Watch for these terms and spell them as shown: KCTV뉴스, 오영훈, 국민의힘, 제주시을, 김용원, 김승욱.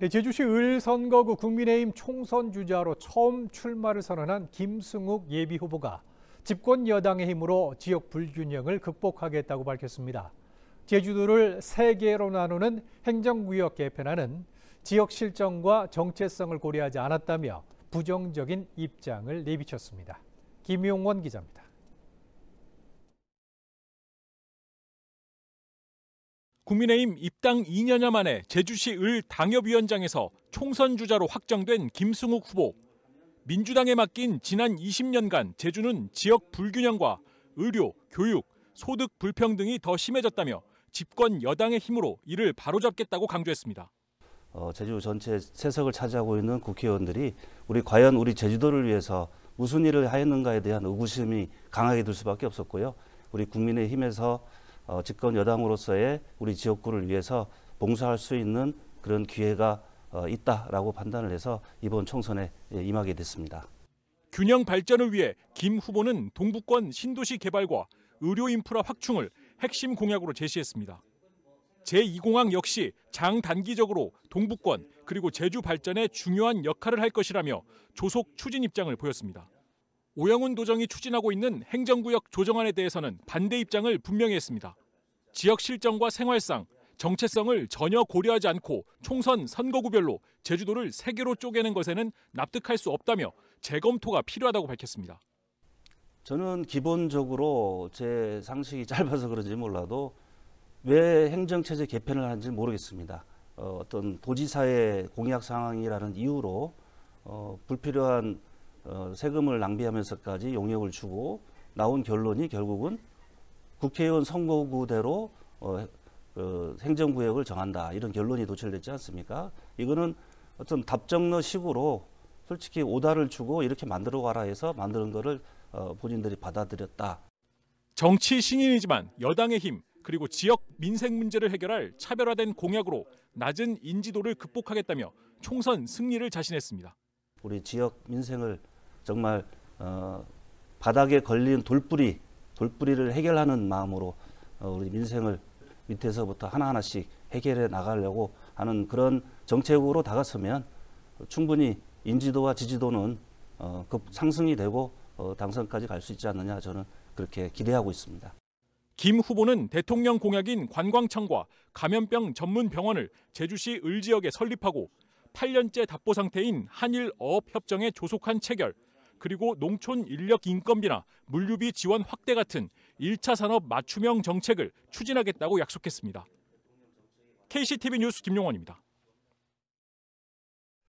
네, 제주시 을 선거구 국민의힘 총선 주자로 처음 출마를 선언한 김승욱 예비후보가 집권 여당의 힘으로 지역 불균형을 극복하겠다고 밝혔습니다. 제주도를 세 개로 나누는 행정구역 개편안은 지역 실정과 정체성을 고려하지 않았다며 부정적인 입장을 내비쳤습니다. 김용원 기자입니다. 국민의힘 입당 2년여 만에 제주시 을 당협위원장에서 총선 주자로 확정된 김승욱 후보. 민주당에 맡긴 지난 20년간 제주는 지역 불균형과 의료, 교육, 소득 불평등이 더 심해졌다며 집권 여당의 힘으로 이를 바로잡겠다고 강조했습니다. 제주 전체 세석을 차지하고 있는 국회의원들이 과연 우리 제주도를 위해서 무슨 일을 하였는가에 대한 의구심이 강하게 들 수밖에 없었고요. 우리 국민의힘에서 집권 여당으로서의 우리 지역구를 위해서 봉사할 수 있는 그런 기회가 있다라고 판단을 해서 이번 총선에 임하게 됐습니다. 균형 발전을 위해 김 후보는 동부권 신도시 개발과 의료 인프라 확충을 핵심 공약으로 제시했습니다. 제2공항 역시 장단기적으로 동부권 그리고 제주 발전에 중요한 역할을 할 것이라며 조속 추진 입장을 보였습니다. 오영훈 도정이 추진하고 있는 행정구역 조정안에 대해서는 반대 입장을 분명히 했습니다. 지역 실정과 생활상, 정체성을 전혀 고려하지 않고 총선 선거구별로 제주도를 세 개로 쪼개는 것에는 납득할 수 없다며 재검토가 필요하다고 밝혔습니다. 저는 기본적으로 제 상식이 짧아서 그런지 몰라도 왜 행정체제 개편을 하는지 모르겠습니다. 어떤 도지사의 공약 상황이라는 이유로 불필요한 세금을 낭비하면서까지 용역을 주고 나온 결론이 결국은 국회의원 선거구대로 행정구역을 정한다, 이런 결론이 도출됐지 않습니까? 이거는 어떤 답정너식으로 솔직히 오다를 주고 이렇게 만들어 가라 해서 만드는 거를 본인들이 받아들였다. 정치 신인이지만 여당의 힘 그리고 지역 민생 문제를 해결할 차별화된 공약으로 낮은 인지도를 극복하겠다며 총선 승리를 자신했습니다. 우리 지역 민생을 정말 바닥에 걸린 돌뿌리를 해결하는 마음으로 우리 민생을 밑에서부터 하나하나씩 해결해 나가려고 하는 그런 정책으로 다가서면 충분히 인지도와 지지도는 상승이 되고 당선까지 갈 수 있지 않느냐, 저는 그렇게 기대하고 있습니다. 김 후보는 대통령 공약인 관광청과 감염병 전문 병원을 제주시 을 지역에 설립하고 8년째 답보 상태인 한일어업협정의 조속한 체결, 그리고 농촌 인력 인건비나 물류비 지원 확대 같은 1차 산업 맞춤형 정책을 추진하겠다고 약속했습니다. KCTV 뉴스 김용원입니다.